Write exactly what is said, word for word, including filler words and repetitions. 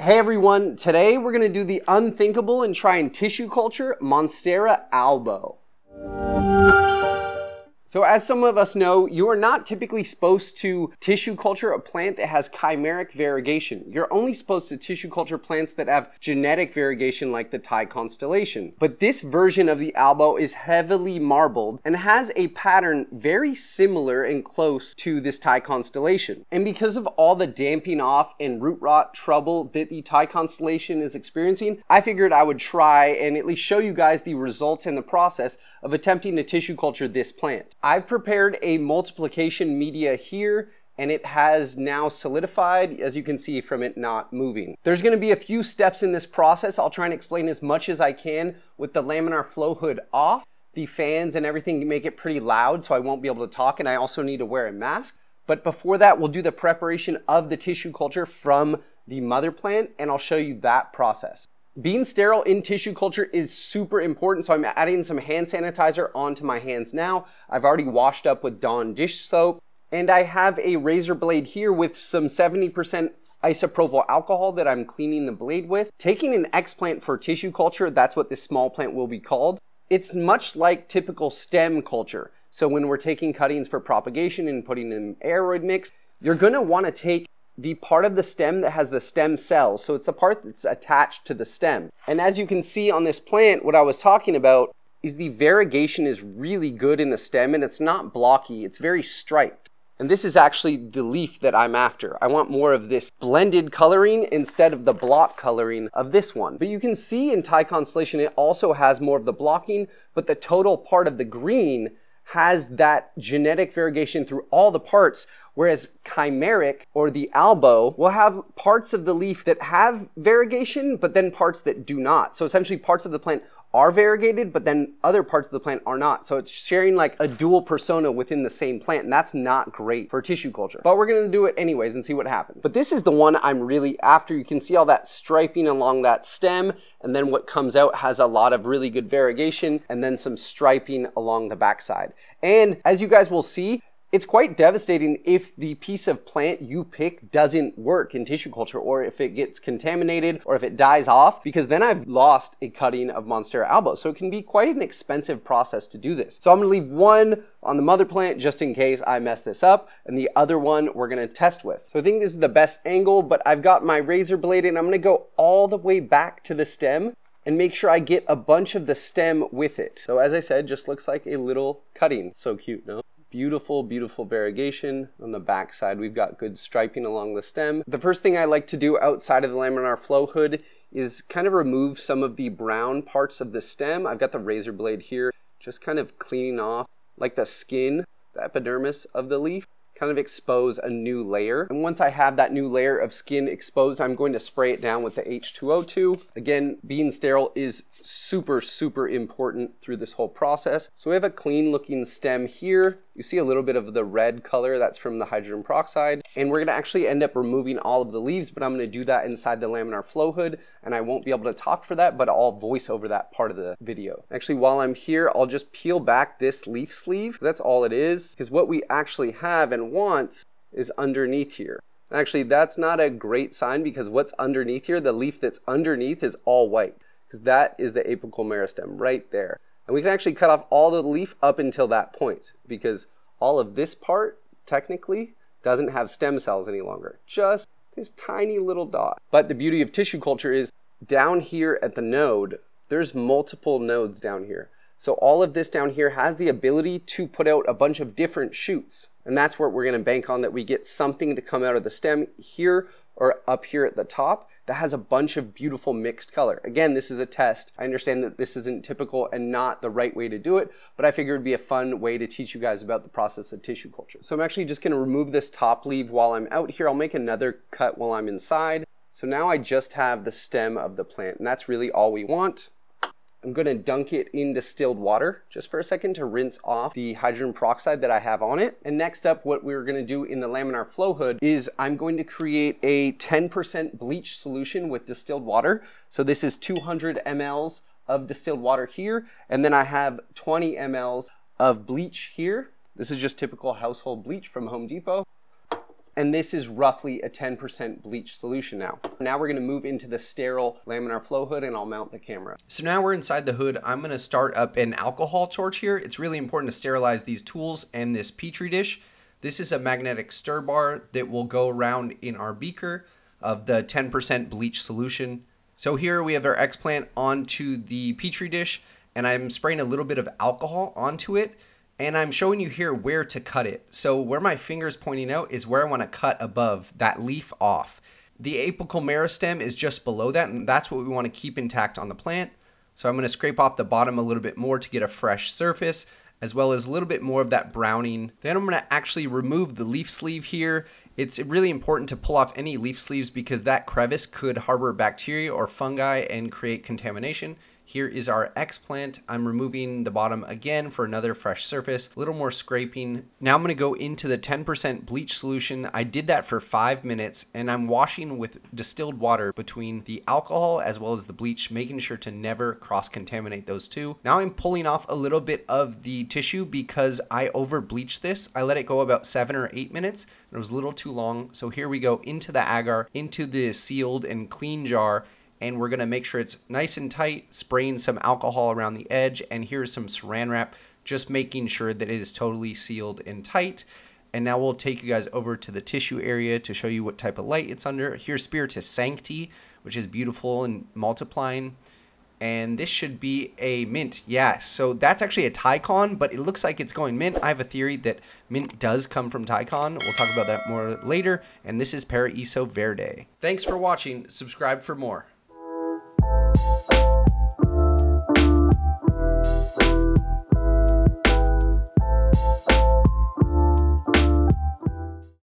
Hey everyone, today we're gonna do the unthinkable and try and tissue culture Monstera Albo. So as some of us know, you are not typically supposed to tissue culture a plant that has chimeric variegation. You're only supposed to tissue culture plants that have genetic variegation like the Thai Constellation. But this version of the Albo is heavily marbled and has a pattern very similar and close to this Thai Constellation. And because of all the damping off and root rot trouble that the Thai Constellation is experiencing, I figured I would try and at least show you guys the results and the process of attempting to tissue culture this plant. I've prepared a multiplication media here, and it has now solidified, as you can see from it not moving. There's gonna be a few steps in this process. I'll try and explain as much as I can with the laminar flow hood off. The fans and everything make it pretty loud, so I won't be able to talk, and I also need to wear a mask. But before that, we'll do the preparation of the tissue culture from the mother plant, and I'll show you that process. Being sterile in tissue culture is super important, so I'm adding some hand sanitizer onto my hands now. I've already washed up with Dawn dish soap, and I have a razor blade here with some seventy percent isopropyl alcohol that I'm cleaning the blade with. Taking an explant for tissue culture, that's what this small plant will be called. It's much like typical stem culture. So when we're taking cuttings for propagation and putting in an aroid mix, you're gonna wanna take the part of the stem that has the stem cells. So it's the part that's attached to the stem. And as you can see on this plant, what I was talking about is the variegation is really good in the stem, and it's not blocky, it's very striped. And this is actually the leaf that I'm after. I want more of this blended coloring instead of the block coloring of this one. But you can see in Thai Constellation, it also has more of the blocking, but the total part of the green has that genetic variegation through all the parts, whereas chimeric, or the Albo, will have parts of the leaf that have variegation, but then parts that do not. So essentially parts of the plant are variegated, but then other parts of the plant are not. So it's sharing like a dual persona within the same plant, and that's not great for tissue culture. But we're gonna do it anyways and see what happens. But this is the one I'm really after. You can see all that striping along that stem, and then what comes out has a lot of really good variegation, and then some striping along the backside. And as you guys will see, it's quite devastating if the piece of plant you pick doesn't work in tissue culture, or if it gets contaminated, or if it dies off, because then I've lost a cutting of Monstera Albo. So it can be quite an expensive process to do this. So I'm gonna leave one on the mother plant just in case I mess this up, and the other one we're gonna test with. So I think this is the best angle, but I've got my razor blade and I'm gonna go all the way back to the stem and make sure I get a bunch of the stem with it. So as I said, just looks like a little cutting. So cute, no? Beautiful, beautiful variegation on the back side. We've got good striping along the stem. The first thing I like to do outside of the laminar flow hood is kind of remove some of the brown parts of the stem. I've got the razor blade here, just kind of cleaning off like the skin, the epidermis of the leaf, kind of expose a new layer. And once I have that new layer of skin exposed, I'm going to spray it down with the H two O two. Again, being sterile is super, super important through this whole process. So we have a clean looking stem here. You see a little bit of the red color, that's from the hydrogen peroxide. And we're gonna actually end up removing all of the leaves, but I'm gonna do that inside the laminar flow hood, and I won't be able to talk for that, but I'll voice over that part of the video. Actually, while I'm here, I'll just peel back this leaf sleeve. That's all it is, because what we actually have and want is underneath here. Actually, that's not a great sign, because what's underneath here, the leaf that's underneath is all white, because that is the apical meristem right there. And we can actually cut off all the leaf up until that point, because all of this part technically doesn't have stem cells any longer, just this tiny little dot. But the beauty of tissue culture is down here at the node, there's multiple nodes down here. So all of this down here has the ability to put out a bunch of different shoots. And that's what we're gonna bank on, that we get something to come out of the stem here or up here at the top that has a bunch of beautiful mixed color. Again, this is a test. I understand that this isn't typical and not the right way to do it, but I figured it'd be a fun way to teach you guys about the process of tissue culture. So I'm actually just gonna remove this top leaf while I'm out here. I'll make another cut while I'm inside. So now I just have the stem of the plant, and that's really all we want. I'm gonna dunk it in distilled water just for a second to rinse off the hydrogen peroxide that I have on it. And next up, what we're gonna do in the laminar flow hood is I'm going to create a ten percent bleach solution with distilled water. So this is two hundred milliliters of distilled water here, and then I have twenty milliliters of bleach here. This is just typical household bleach from Home Depot. and this is roughly a ten percent bleach solution now. Now we're gonna move into the sterile laminar flow hood and I'll mount the camera. So now we're inside the hood. I'm gonna start up an alcohol torch here. It's really important to sterilize these tools and this Petri dish. This is a magnetic stir bar that will go around in our beaker of the ten percent bleach solution. So here we have our explant onto the Petri dish and I'm spraying a little bit of alcohol onto it. And I'm showing you here where to cut it. So where my finger's pointing out is where I wanna cut above that leaf off. The apical meristem is just below that, and that's what we wanna keep intact on the plant. So I'm gonna scrape off the bottom a little bit more to get a fresh surface, as well as a little bit more of that browning. Then I'm gonna actually remove the leaf sleeve here. It's really important to pull off any leaf sleeves because that crevice could harbor bacteria or fungi and create contamination. Here is our explant. I'm removing the bottom again for another fresh surface, a little more scraping. Now I'm gonna go into the ten percent bleach solution. I did that for five minutes and I'm washing with distilled water between the alcohol as well as the bleach, making sure to never cross-contaminate those two. Now I'm pulling off a little bit of the tissue because I over bleached this. I let it go about seven or eight minutes. And it was a little too long. So here we go into the agar, into the sealed and clean jar, and we're gonna make sure it's nice and tight, spraying some alcohol around the edge, and here's some saran wrap, just making sure that it is totally sealed and tight. And now we'll take you guys over to the tissue area to show you what type of light it's under. Here's Spiritus Sancti, which is beautiful and multiplying. And this should be a mint, yeah. So that's actually a Thai con, but it looks like it's going mint. I have a theory that mint does come from Thai con. We'll talk about that more later. And this is Paraiso Verde. Thanks for watching, subscribe for more. Thank you.